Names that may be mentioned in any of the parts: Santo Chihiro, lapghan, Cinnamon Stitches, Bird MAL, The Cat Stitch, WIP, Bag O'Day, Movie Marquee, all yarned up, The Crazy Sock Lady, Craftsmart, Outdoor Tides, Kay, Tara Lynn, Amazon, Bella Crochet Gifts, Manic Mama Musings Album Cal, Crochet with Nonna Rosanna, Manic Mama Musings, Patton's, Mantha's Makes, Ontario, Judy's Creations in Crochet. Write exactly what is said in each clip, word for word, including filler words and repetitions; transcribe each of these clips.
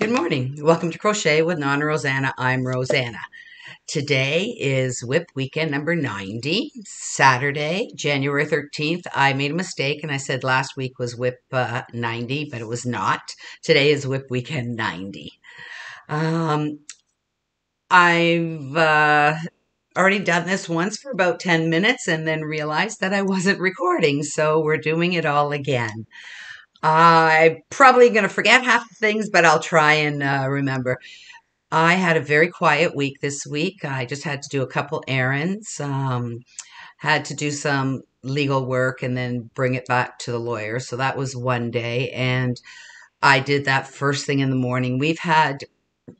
Good morning. Welcome to Crochet with Nonna Rosanna. I'm Rosanna. Today is W I P weekend number ninety, Saturday, January thirteenth. I made a mistake and I said last week was W I P uh, ninety, but it was not. Today is W I P weekend ninety. Um, I've uh, already done this once for about ten minutes and then realized that I wasn't recording, so we're doing it all again. Uh, I'm probably going to forget half the things, but I'll try and uh, remember. I had a very quiet week this week. I just had to do a couple errands, um, had to do some legal work and then bring it back to the lawyer. So that was one day. And I did that first thing in the morning. We've had,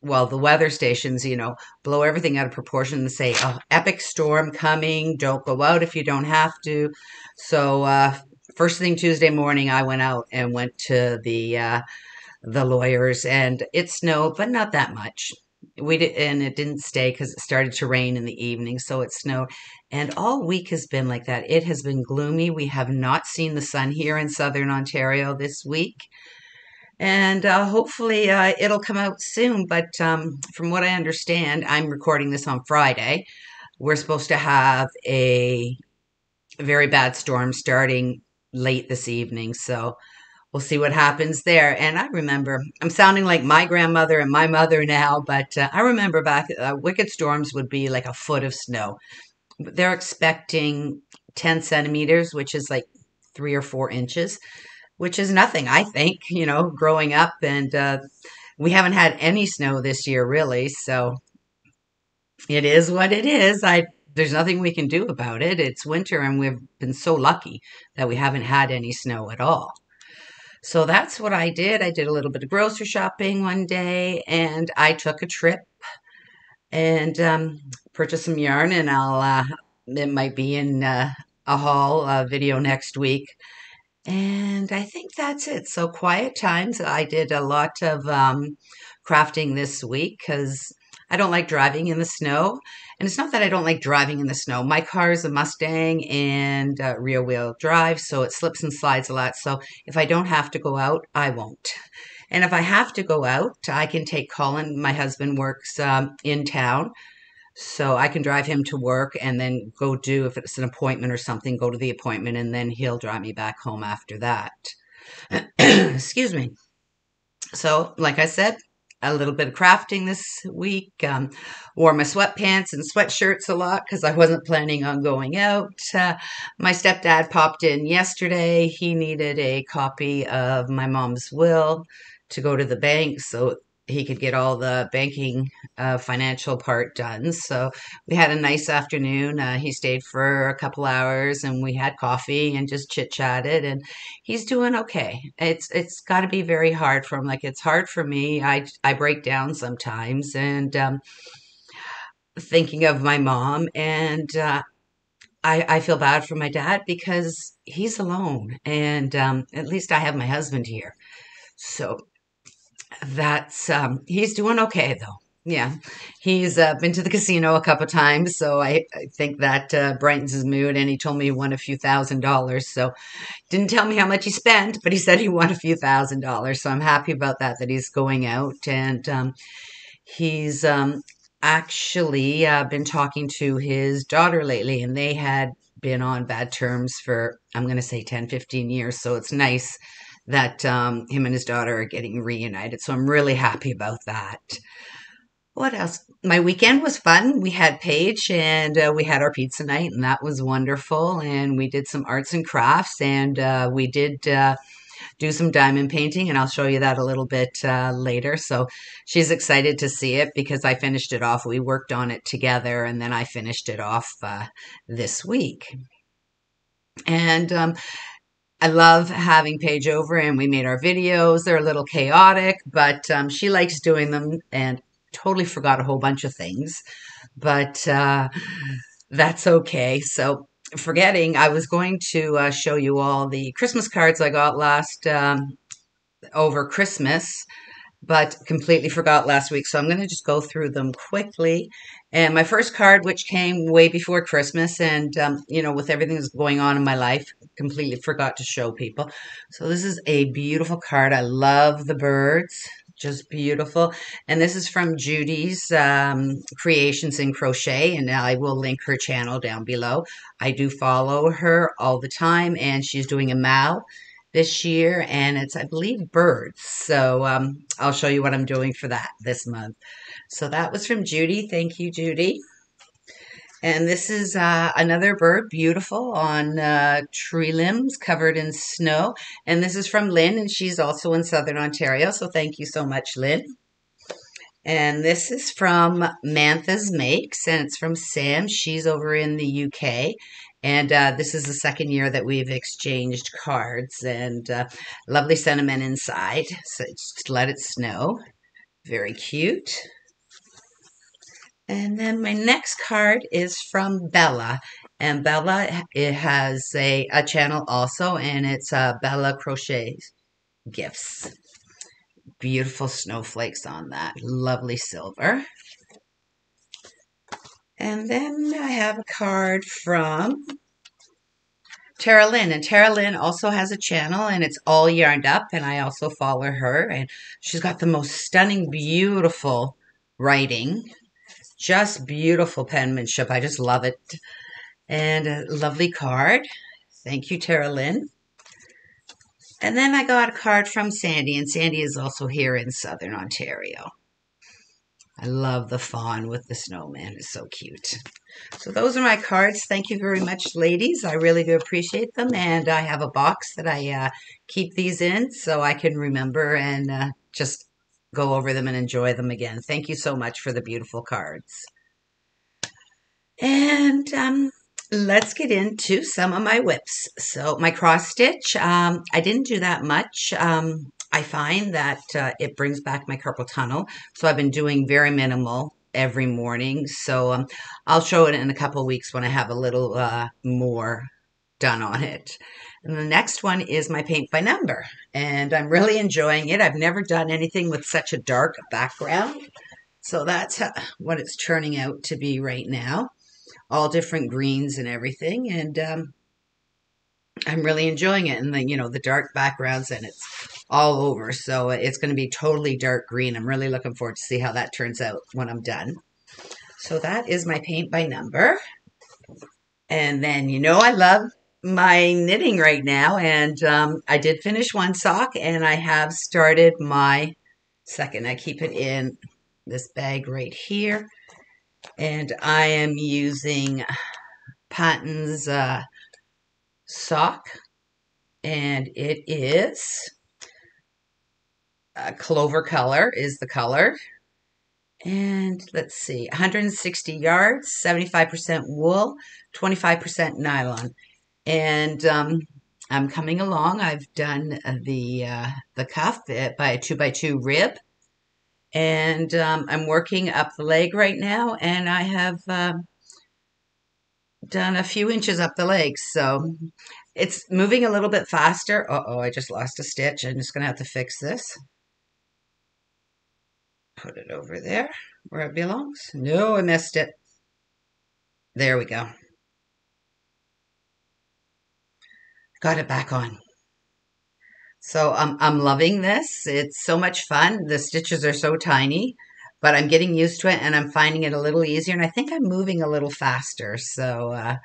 well, the weather stations, you know, blow everything out of proportion and say, oh, epic storm coming. Don't go out if you don't have to. So, uh, First thing Tuesday morning, I went out and went to the uh, the lawyers, and it snowed, but not that much. We did, and it didn't stay because it started to rain in the evening, so it snowed. And all week has been like that. It has been gloomy. We have not seen the sun here in Southern Ontario this week, and uh, hopefully uh, it'll come out soon. But um, from what I understand, I'm recording this on Friday. We're supposed to have a very bad storm starting late this evening, so we'll see what happens there. And I remember, I'm sounding like my grandmother and my mother now, but uh, I remember back, uh, wicked storms would be like a foot of snow. They're expecting ten centimeters, which is like three or four inches, which is nothing, I think, you know, growing up. And uh, we haven't had any snow this year, really, so it is what it is. I There's nothing we can do about it. It's winter, and we've been so lucky that we haven't had any snow at all. So that's what I did. I did a little bit of grocery shopping one day, and I took a trip and um, purchased some yarn, and I'll, uh, it might be in uh, a haul uh, video next week. And I think that's it. So quiet times. I did a lot of um, crafting this week because I don't like driving in the snow. And it's not that I don't like driving in the snow. My car is a Mustang and uh, rear wheel drive, so it slips and slides a lot. So if I don't have to go out, I won't. And if I have to go out, I can take Colin. My husband works um, in town, so I can drive him to work and then go do, if it's an appointment or something, go to the appointment, and then he'll drive me back home after that. Excuse me. So like I said, a little bit of crafting this week. Um, wore my sweatpants and sweatshirts a lot because I wasn't planning on going out. Uh, my stepdad popped in yesterday. He needed a copy of my mom's will to go to the bank so he could get all the banking uh, financial part done. So we had a nice afternoon. Uh, he stayed for a couple hours and we had coffee and just chit chatted, and he's doing okay. It's, it's gotta be very hard for him. Like, it's hard for me. I, I break down sometimes, and um, thinking of my mom, and uh, I, I feel bad for my dad because he's alone, and um, at least I have my husband here. So That's, um, he's doing okay though. Yeah. He's uh, been to the casino a couple of times. So I, I think that uh, brightens his mood. And he told me he won a few thousand dollars. So didn't tell me how much he spent, but he said he won a few thousand dollars. So I'm happy about that, that he's going out. And um, he's um, actually uh, been talking to his daughter lately, and they had been on bad terms for, I'm going to say ten, fifteen years. So it's nice that um, him and his daughter are getting reunited. So I'm really happy about that. What else? My weekend was fun. We had Paige, and uh, we had our pizza night, and that was wonderful. And we did some arts and crafts, and uh, we did uh, do some diamond painting, and I'll show you that a little bit uh, later. So she's excited to see it because I finished it off. We worked on it together, and then I finished it off uh, this week. And um I love having Paige over, and we made our videos. They're a little chaotic, but um, she likes doing them, and totally forgot a whole bunch of things, but uh, that's okay. So forgetting, I was going to uh, show you all the Christmas cards I got last um, over Christmas, but completely forgot last week. So I'm going to just go through them quickly. And my first card, which came way before Christmas, and, um, you know, with everything that's going on in my life, completely forgot to show people. So this is a beautiful card. I love the birds. just beautiful. And this is from Judy's um, Creations in Crochet, and I will link her channel down below. I do follow her all the time, and she's doing a Mal this year, and it's, I believe, birds. So um, I'll show you what I'm doing for that this month. So that was from Judy. Thank you, Judy. And this is uh, another bird, beautiful, on uh, tree limbs covered in snow. And this is from Lynn, and she's also in Southern Ontario. So thank you so much, Lynn. And this is from Mantha's Makes, and it's from Sam. She's over in the U K. And uh, this is the second year that we've exchanged cards. And uh, lovely sentiment inside. So just let it snow. Very cute. And then my next card is from Bella. And Bella, it has a, a channel also, and it's uh, Bella Crochet Gifts. Beautiful snowflakes on that. Lovely silver. And then I have a card from Tara Lynn, and Tara Lynn also has a channel, and it's All Yarned Up, and I also follow her, and she's got the most stunning, beautiful writing. Just beautiful penmanship. I just love it. And a lovely card. Thank you, Tara Lynn. And then I got a card from Sandy, and Sandy is also here in Southern Ontario. I love the fawn with the snowman. It's so cute. So those are my cards. Thank you very much, ladies. I really do appreciate them. And I have a box that I uh, keep these in so I can remember and uh, just go over them and enjoy them again. Thank you so much for the beautiful cards. And um, let's get into some of my whips. So my cross stitch, um, I didn't do that much. Um, I find that uh, it brings back my carpal tunnel. So I've been doing very minimal every morning. So um, I'll show it in a couple weeks when I have a little uh, more done on it. And the next one is my paint by number, and I'm really enjoying it. I've never done anything with such a dark background, so that's what it's turning out to be right now. All different greens and everything, and um, I'm really enjoying it. And the, you know, the dark backgrounds, and it's all over, so it's going to be totally dark green. I'm really looking forward to see how that turns out when I'm done. So that is my paint by number. And then, you know, I love my knitting right now, and um, I did finish one sock, and I have started my second. I keep it in this bag right here, and I am using Patton's uh, sock, and it is a clover color is the color. And let's see, one hundred sixty yards, seventy-five percent wool, twenty-five percent nylon. And um, I'm coming along. I've done the uh, the cuff by a two by two rib, and um, I'm working up the leg right now. And I have uh, done a few inches up the leg, so it's moving a little bit faster. Uh oh, I just lost a stitch. I'm just gonna have to fix this. Put it over there where it belongs. No, I missed it. There we go. Got it back on. So um, I'm loving this. It's so much fun. The stitches are so tiny, but I'm getting used to it, and I'm finding it a little easier, and I think I'm moving a little faster. So uh,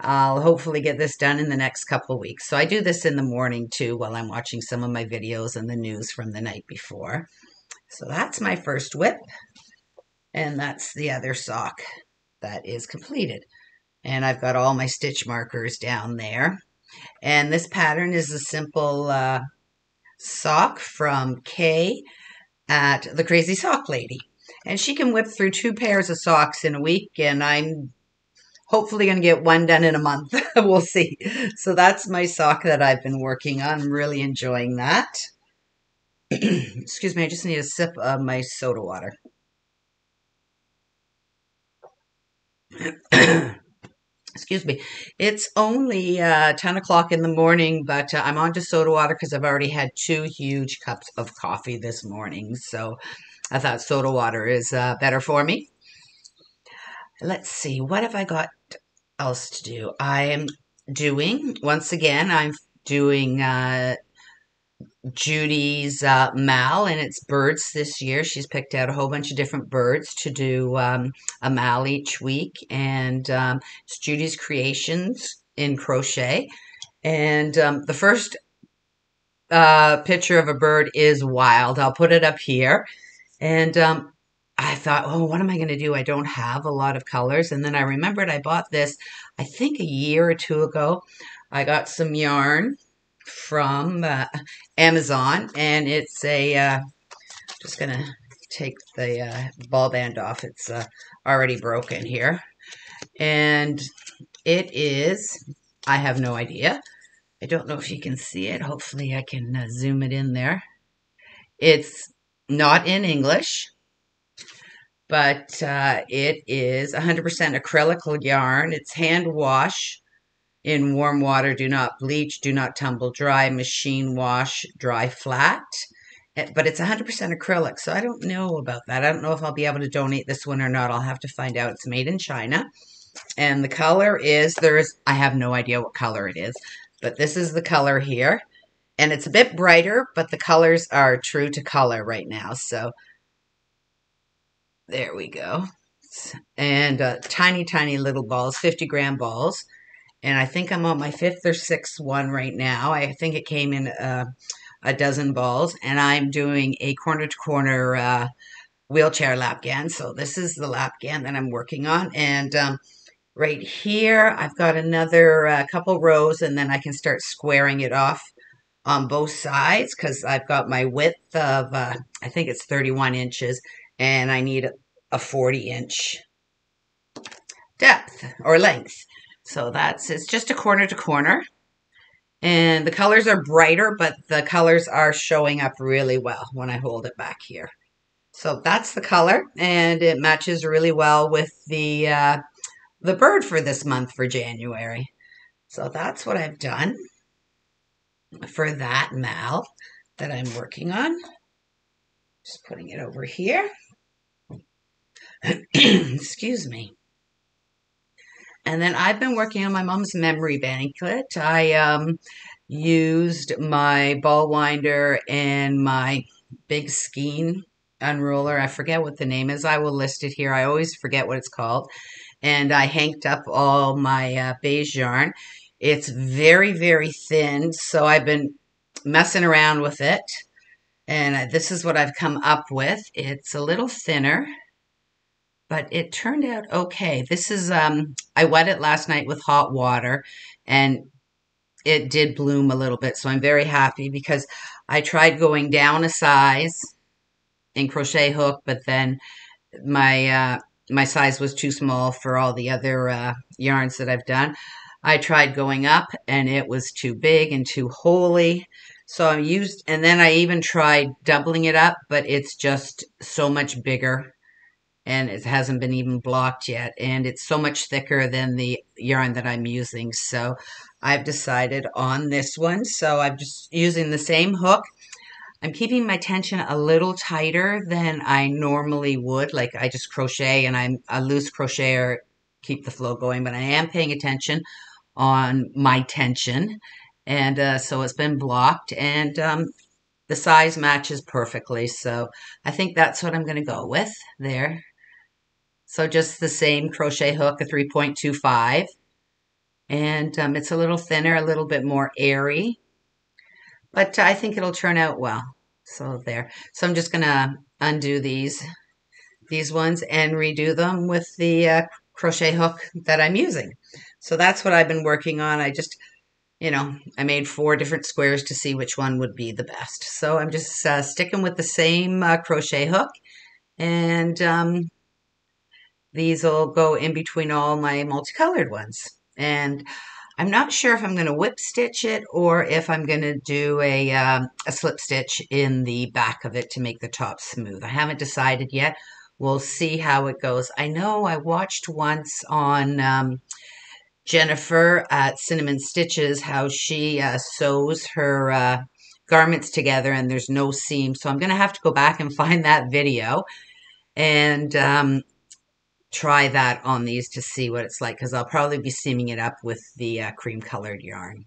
I'll hopefully get this done in the next couple of weeks. So I do this in the morning too, while I'm watching some of my videos and the news from the night before. So that's my first whip, and that's the other sock that is completed. And I've got all my stitch markers down there. And this pattern is a simple uh, sock from Kay at The Crazy Sock Lady. And she can whip through two pairs of socks in a week, and I'm hopefully going to get one done in a month. We'll see. So that's my sock that I've been working on. I'm really enjoying that. Excuse me, I just need a sip of my soda water. Excuse me. It's only uh, ten o'clock in the morning, but uh, I'm on to soda water because I've already had two huge cups of coffee this morning. So I thought soda water is uh, better for me. Let's see. What have I got else to do? I am doing, once again, I'm doing... Uh, Judy's uh, Mal, and it's birds this year. She's picked out a whole bunch of different birds to do um, a Mal each week, and um, it's Judy's Creations in Crochet. And um, the first uh, picture of a bird is wild. I'll put it up here. And um, I thought, oh, what am I going to do? I don't have a lot of colors. And then I remembered I bought this, I think a year or two ago. I got some yarn from uh, Amazon, and it's a uh, just gonna take the uh, ball band off, it's uh, already broken here, and it is, I have no idea, I don't know if you can see it, hopefully I can uh, zoom it in there. It's not in English, but uh, it is one hundred percent acrylic yarn. It's hand wash in warm water, do not bleach, do not tumble dry, machine wash, dry flat. But it's one hundred percent acrylic, so I don't know about that. I don't know if I'll be able to donate this one or not. I'll have to find out. It's made in China. And the color is, there is, I have no idea what color it is, but this is the color here. And it's a bit brighter, but the colors are true to color right now. So there we go. And uh, tiny, tiny little balls, fifty gram balls. And I think I'm on my fifth or sixth one right now. I think it came in uh, a dozen balls. And I'm doing a corner-to-corner uh, wheelchair lapghan. So this is the lapghan that I'm working on. And um, right here, I've got another uh, couple rows. And then I can start squaring it off on both sides. Because I've got my width of, uh, I think it's thirty-one inches. And I need a forty inch depth or length. So that's, it's just a corner to corner, and the colors are brighter, but the colors are showing up really well when I hold it back here. So that's the color, and it matches really well with the, uh, the bird for this month for January. So that's what I've done for that Mal that I'm working on. Just putting it over here. Excuse me. And then I've been working on my mom's memory banquet. I um, used my ball winder and my big skein unroller. I forget what the name is. I will list it here. I always forget what it's called. And I hanged up all my uh, beige yarn. It's very, very thin, so I've been messing around with it. And this is what I've come up with. It's a little thinner, but it turned out okay. This is, um, I wet it last night with hot water, and it did bloom a little bit. So I'm very happy, because I tried going down a size in crochet hook, but then my, uh, my size was too small for all the other uh, yarns that I've done. I tried going up, and it was too big and too holy. So I used, and then I even tried doubling it up, but it's just so much bigger. And it hasn't been even blocked yet. And it's so much thicker than the yarn that I'm using. So I've decided on this one. So I'm just using the same hook. I'm keeping my tension a little tighter than I normally would. Like I just crochet and I'm a loose crocheter, keep the flow going. But I am paying attention on my tension. And uh, so it's been blocked. And um, the size matches perfectly. So I think that's what I'm going to go with there. So just the same crochet hook, a three point two five, and um, it's a little thinner, a little bit more airy, but I think it'll turn out well. So there. So I'm just going to undo these, these ones and redo them with the uh, crochet hook that I'm using. So that's what I've been working on. I just, you know, I made four different squares to see which one would be the best. So I'm just uh, sticking with the same uh, crochet hook, and um, these will go in between all my multicolored ones. And I'm not sure if I'm going to whip stitch it or if I'm going to do a, um, a slip stitch in the back of it to make the top smooth. I haven't decided yet. We'll see how it goes. I know I watched once on um, Jennifer at Cinnamon Stitches how she uh, sews her uh, garments together and there's no seam. So I'm going to have to go back and find that video. And um, try that on these to see what it's like, because I'll probably be seaming it up with the uh, cream colored yarn.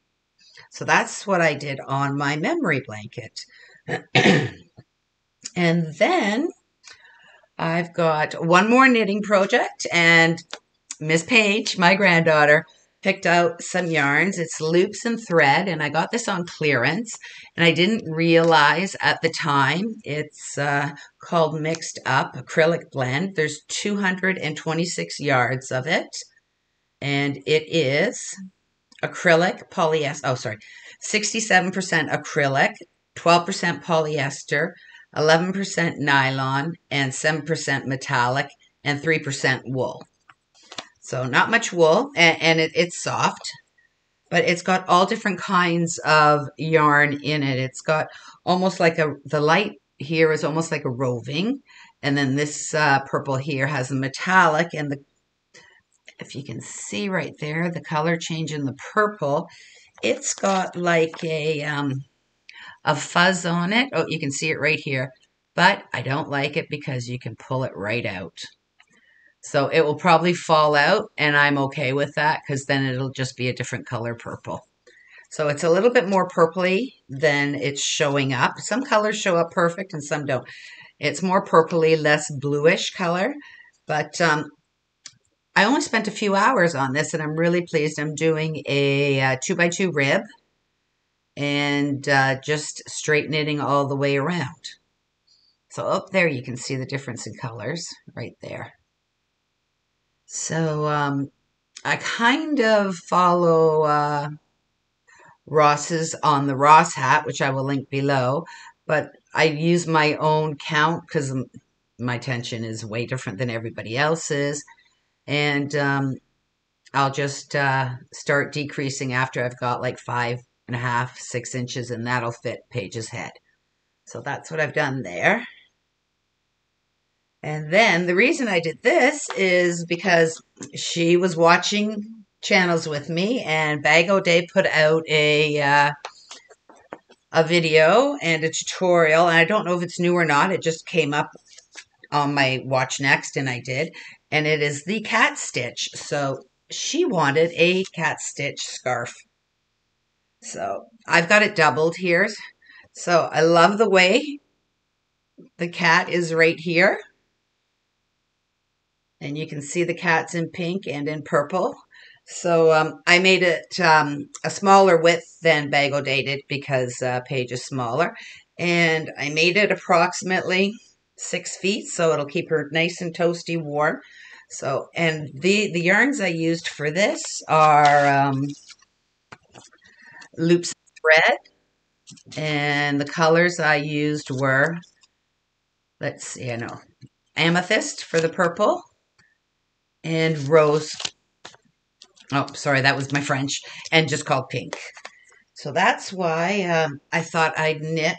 So that's what I did on my memory blanket. And then I've got one more knitting project, and Miss Page, my granddaughter, picked out some yarns. It's loops and thread, and I got this on clearance, and I didn't realize at the time it's uh, called Mixed Up Acrylic Blend. There's two hundred twenty-six yards of it, and it is acrylic polyester, oh sorry, sixty-seven percent acrylic, twelve percent polyester, eleven percent nylon, and seven percent metallic, and three percent wool. So not much wool, and, and it, it's soft, but it's got all different kinds of yarn in it. It's got almost like a, the light here is almost like a roving, and then this uh, purple here has a metallic, and the, if you can see right there, the color change in the purple, it's got like a, um, a fuzz on it. Oh, you can see it right here, but I don't like it because you can pull it right out. So it will probably fall out, and I'm okay with that because then it'll just be a different color purple. So it's a little bit more purpley than it's showing up. Some colors show up perfect and some don't. It's more purpley, less bluish color. But um, I only spent a few hours on this, and I'm really pleased. I'm doing a uh, two by two rib and uh, just straight knitting all the way around. So up there you can see the difference in colors right there. So um, I kind of follow uh, Ross's on the Ross hat, which I will link below, but I use my own count because my tension is way different than everybody else's. And um, I'll just uh, start decreasing after I've got like five and a half, six inches, and that'll fit Paige's head. So that's what I've done there. And then the reason I did this is because she was watching channels with me, and Bag O'Day put out a uh, a video and a tutorial. And I don't know if it's new or not. It just came up on my watch next, and I did. And it is the cat stitch. So she wanted a cat stitch scarf. So I've got it doubled here. So I love the way the cat is right here. And you can see the cats in pink and in purple. So um, I made it um, a smaller width than Bag O'Day did because uh, Paige is smaller. And I made it approximately six feet, so it'll keep her nice and toasty warm. So, and the, the yarns I used for this are um, loops and thread. And the colors I used were, let's see, I know, amethyst for the purple. And rose, oh, sorry, that was my French, and just called pink. So that's why um, I thought I'd knit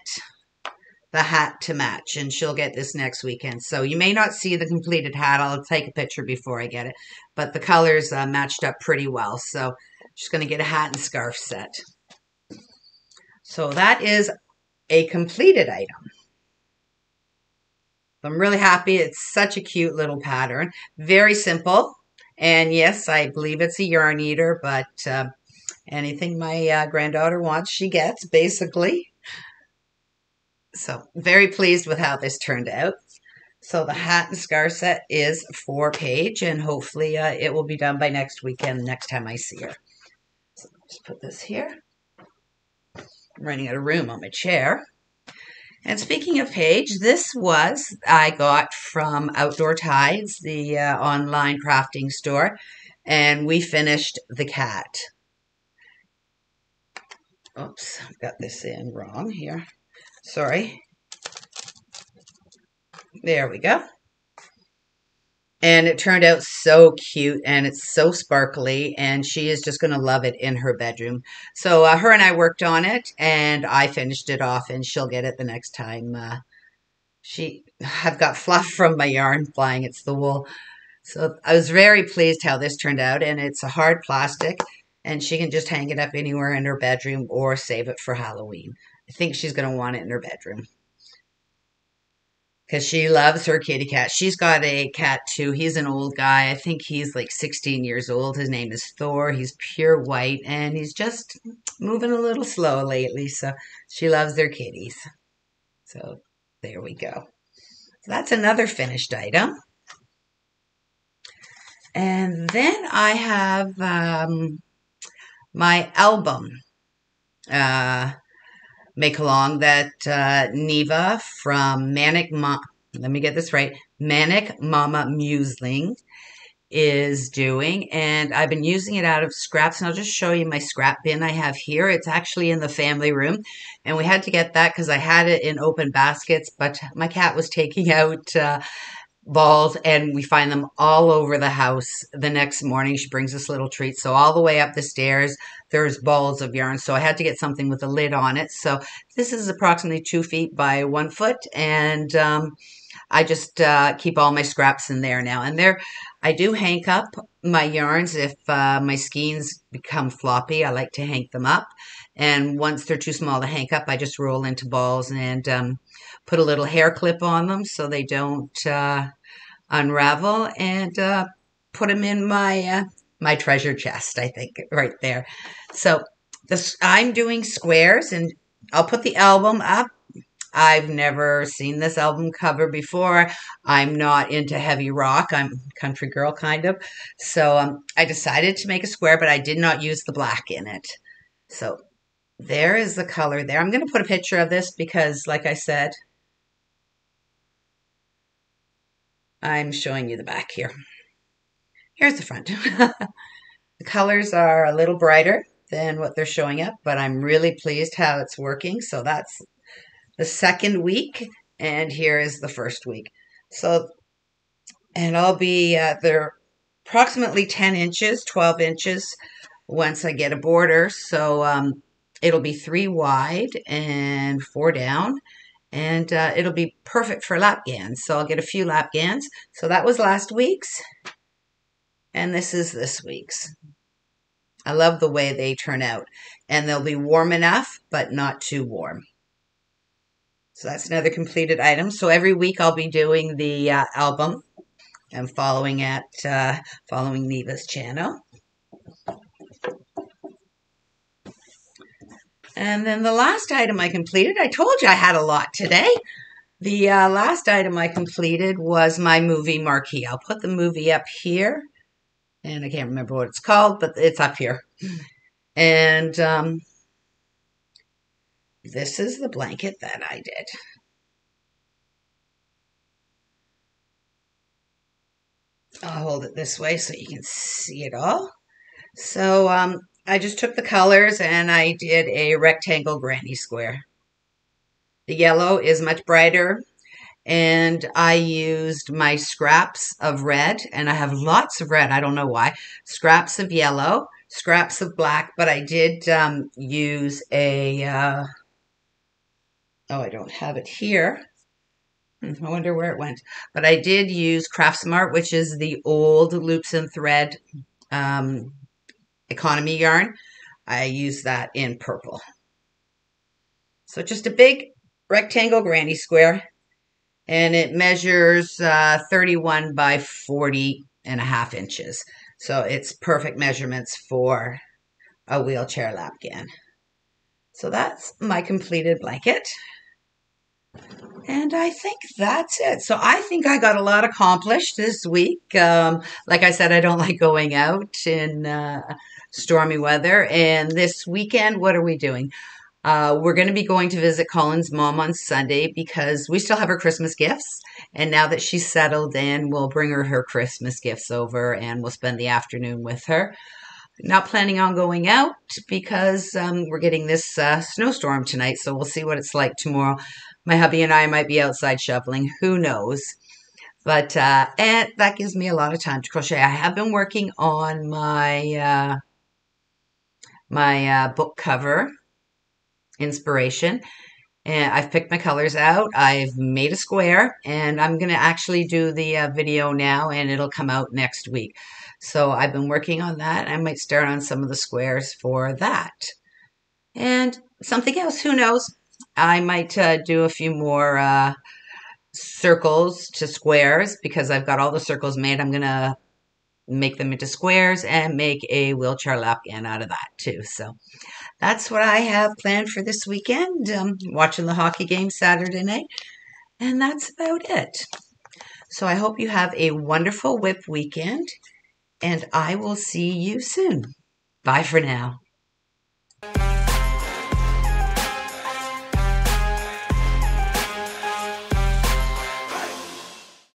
the hat to match, and she'll get this next weekend. So you may not see the completed hat. I'll take a picture before I get it. But the colors uh, matched up pretty well. So she's going to get a hat and scarf set. So that is a completed item. I'm really happy. It's such a cute little pattern. Very simple. And yes, I believe it's a yarn eater, but uh, anything my uh, granddaughter wants, she gets, basically. So very pleased with how this turned out. So the hat and scarf set is for Paige, and hopefully uh, it will be done by next weekend, next time I see her. So I'll just put this here. I'm running out of room on my chair. And speaking of Paige, this was I got from Outdoor Tides, the uh, online crafting store, and we finished the cat. Oops, I've got this in wrong here. Sorry. There we go. And it turned out so cute, and it's so sparkly, and she is just going to love it in her bedroom. So uh, her and I worked on it, and I finished it off, and she'll get it the next time. Uh, she, I've got fluff from my yarn flying. It's the wool. So I was very pleased how this turned out, and it's a hard plastic, and she can just hang it up anywhere in her bedroom or save it for Halloween. I think she's going to want it in her bedroom. because she loves her kitty cat. She's got a cat too. He's an old guy. I think he's like sixteen years old. His name is Thor. He's pure white, and he's just moving a little slow lately. So she loves their kitties. So there we go. So that's another finished item. And then I have um, my album uh, make-along that uh, Neva from Manic Mama, let me get this right, Manic Mama Musings is doing. And I've been using it out of scraps. And I'll just show you my scrap bin I have here. It's actually in the family room. And we had to get that because I had it in open baskets. But my cat was taking out... Uh, balls, and we find them all over the house. The next morning she brings us little treats, so all the way up the stairs there's balls of yarn. So I had to get something with a lid on it. So this is approximately two feet by one foot, and um, I just uh, keep all my scraps in there now. And there I do hank up my yarns. If uh, my skeins become floppy, I like to hank them up, and once they're too small to hank up, I just roll into balls and um, put a little hair clip on them so they don't uh, unravel, and uh, put them in my uh, my treasure chest, I think, right there. So this, I'm doing squares, and I'll put the album up. I've never seen this album cover before. I'm not into heavy rock. I'm a country girl, kind of. So um, I decided to make a square, but I did not use the black in it. So there is the color there. I'm going to put a picture of this because, like I said, I'm showing you the back here. Here's the front. The colors are a little brighter than what they're showing up, but I'm really pleased how it's working. So that's the second week, and here is the first week. So, and I'll be, uh, they're approximately ten inches, twelve inches once I get a border. So um, it'll be three wide and four down. And uh, it'll be perfect for lapgans. So I'll get a few lapgans. So that was last week's. And this is this week's. I love the way they turn out. And they'll be warm enough, but not too warm. So that's another completed item. So every week I'll be doing the uh, album. I'm following at, uh, following Neva's channel. And then the last item I completed, I told you I had a lot today. The uh, last item I completed was my movie marquee. I'll put the movie up here. And I can't remember what it's called, but it's up here. And um, this is the blanket that I did. I'll hold it this way so you can see it all. So... Um, I just took the colors and I did a rectangle granny square. The yellow is much brighter, and I used my scraps of red, and I have lots of red. I don't know why. Scraps of yellow, scraps of black, but I did um, use a, uh, oh, I don't have it here. I wonder where it went. But I did use Craftsmart, which is the old Loops and Thread um economy yarn. I use that in purple. So just a big rectangle granny square, and it measures uh, thirty-one by forty and a half inches. So it's perfect measurements for a wheelchair lapgan. So that's my completed blanket. And I think that's it. So I think I got a lot accomplished this week. Um, like I said, I don't like going out in uh, stormy weather. And this weekend, what are we doing? Uh, we're going to be going to visit Colin's mom on Sunday because we still have her Christmas gifts. And now that she's settled in, we'll bring her her Christmas gifts over, and we'll spend the afternoon with her. Not planning on going out because um, we're getting this uh, snowstorm tonight. So we'll see what it's like tomorrow. My hubby and I might be outside shoveling. Who knows? But uh, and that gives me a lot of time to crochet. I have been working on my uh, my uh, book cover inspiration. And I've picked my colors out. I've made a square. And I'm going to actually do the uh, video now. And it'll come out next week. So I've been working on that. I might start on some of the squares for that. And something else. Who knows? I might uh, do a few more uh, circles to squares because I've got all the circles made. I'm going to make them into squares and make a wheelchair lapkin out of that too. So that's what I have planned for this weekend. Um, watching the hockey game Saturday night. And that's about it. So I hope you have a wonderful whip weekend, and I will see you soon. Bye for now.